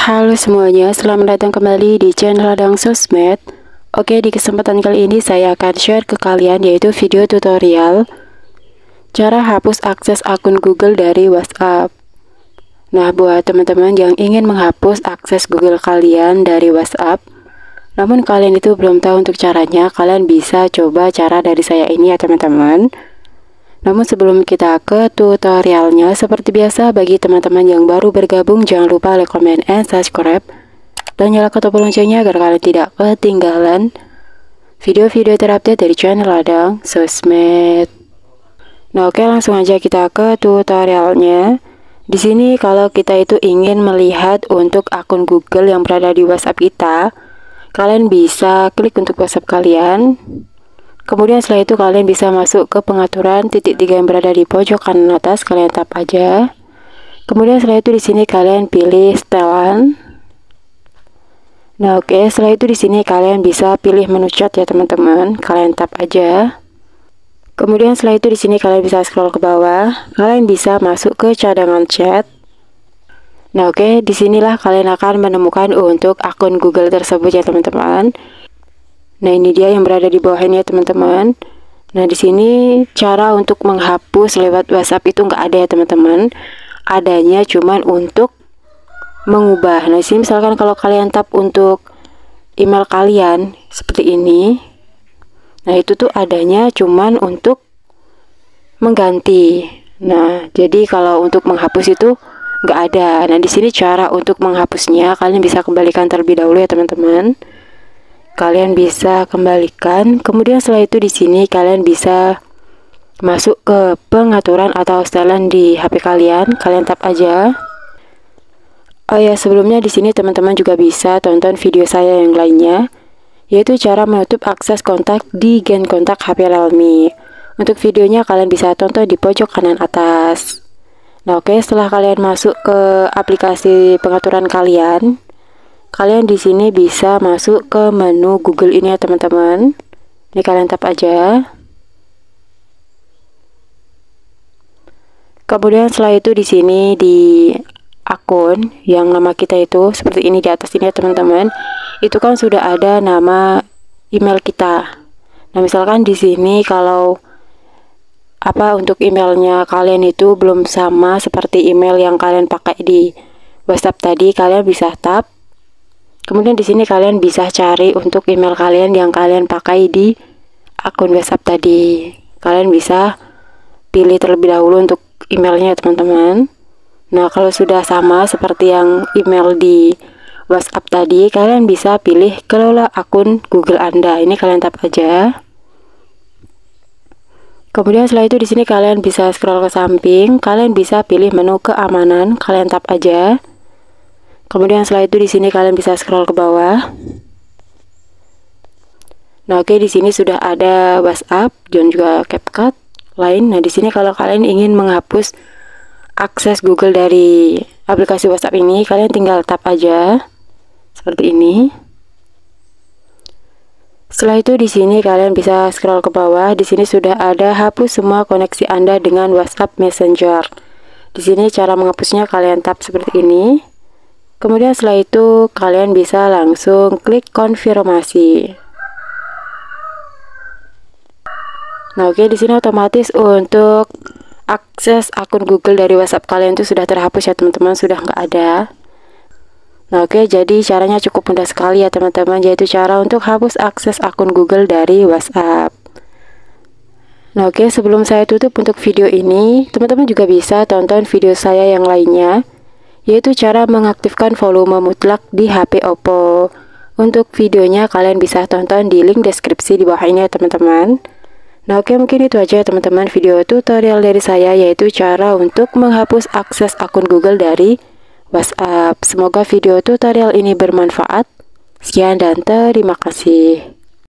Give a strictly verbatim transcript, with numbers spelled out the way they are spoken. Halo semuanya, selamat datang kembali di channel Ladang Sosmed. Oke, di kesempatan kali ini saya akan share ke kalian yaitu video tutorial cara hapus akses akun Google dari WhatsApp. Nah, buat teman-teman yang ingin menghapus akses Google kalian dari WhatsApp, namun kalian itu belum tahu untuk caranya, kalian bisa coba cara dari saya ini ya teman-teman. Namun sebelum kita ke tutorialnya, seperti biasa bagi teman-teman yang baru bergabung jangan lupa like, comment, and subscribe dan nyalakan tombol loncengnya agar kalian tidak ketinggalan video-video terupdate dari channel Ladang Sosmed. Nah oke, langsung aja kita ke tutorialnya. Di sini kalau kita itu ingin melihat untuk akun Google yang berada di WhatsApp kita, kalian bisa klik untuk WhatsApp kalian. Kemudian setelah itu kalian bisa masuk ke pengaturan titik tiga yang berada di pojok kanan atas, kalian tap aja. Kemudian setelah itu di sini kalian pilih setelan. Nah oke, okay. Setelah itu di sini kalian bisa pilih menu chat ya teman-teman, kalian tap aja. Kemudian setelah itu di sini kalian bisa scroll ke bawah, kalian bisa masuk ke cadangan chat. Nah oke, okay. Disinilah kalian akan menemukan untuk akun Google tersebut ya teman-teman. Nah ini dia yang berada di bawah ini ya teman-teman. Nah di sini cara untuk menghapus lewat WhatsApp itu nggak ada ya teman-teman. Adanya cuman untuk mengubah. Nah di sini misalkan kalau kalian tap untuk email kalian seperti ini. Nah itu tuh adanya cuman untuk mengganti. Nah jadi kalau untuk menghapus itu nggak ada. Nah di sini cara untuk menghapusnya kalian bisa kembalikan terlebih dahulu ya teman-teman. Kalian bisa kembalikan, kemudian setelah itu di sini kalian bisa masuk ke pengaturan atau setelan di H P kalian, kalian tap aja. Oh ya, sebelumnya di sini teman-teman juga bisa tonton video saya yang lainnya, yaitu cara menutup akses kontak di gen kontak H P Realme. Untuk videonya kalian bisa tonton di pojok kanan atas. Nah oke, setelah kalian masuk ke aplikasi pengaturan kalian, kalian di sini bisa masuk ke menu Google ini ya teman-teman. Ini kalian tap aja. Kemudian setelah itu di sini di akun yang nama kita itu seperti ini di atas ini ya teman-teman. Itu kan sudah ada nama email kita. Nah misalkan di sini kalau apa untuk emailnya kalian itu belum sama seperti email yang kalian pakai di WhatsApp tadi, kalian bisa tap. Kemudian di sini kalian bisa cari untuk email kalian yang kalian pakai di akun WhatsApp tadi. Kalian bisa pilih terlebih dahulu untuk emailnya teman-teman. Nah kalau sudah sama seperti yang email di WhatsApp tadi, kalian bisa pilih kelola akun Google Anda. Ini kalian tap aja. Kemudian setelah itu di sini kalian bisa scroll ke samping. Kalian bisa pilih menu keamanan. Kalian tap aja. Kemudian setelah itu di sini kalian bisa scroll ke bawah. Nah oke, di sini sudah ada WhatsApp dan juga CapCut lain. Nah di sini kalau kalian ingin menghapus akses Google dari aplikasi WhatsApp ini, kalian tinggal tap aja seperti ini. Setelah itu di sini kalian bisa scroll ke bawah. Di sini sudah ada hapus semua koneksi Anda dengan WhatsApp Messenger. Di sini cara menghapusnya kalian tap seperti ini. Kemudian setelah itu kalian bisa langsung klik konfirmasi. Nah oke, di sini otomatis untuk akses akun Google dari WhatsApp kalian itu sudah terhapus ya teman-teman, sudah nggak ada. Nah oke, jadi caranya cukup mudah sekali ya teman-teman, yaitu cara untuk hapus akses akun Google dari WhatsApp. Nah oke, sebelum saya tutup untuk video ini, teman-teman juga bisa tonton video saya yang lainnya, yaitu cara mengaktifkan volume mutlak di H P Oppo. Untuk videonya kalian bisa tonton di link deskripsi di bawah ini ya teman-teman. Nah oke, mungkin itu aja ya teman-teman video tutorial dari saya, yaitu cara untuk menghapus akses akun Google dari WhatsApp. Semoga video tutorial ini bermanfaat. Sekian dan terima kasih.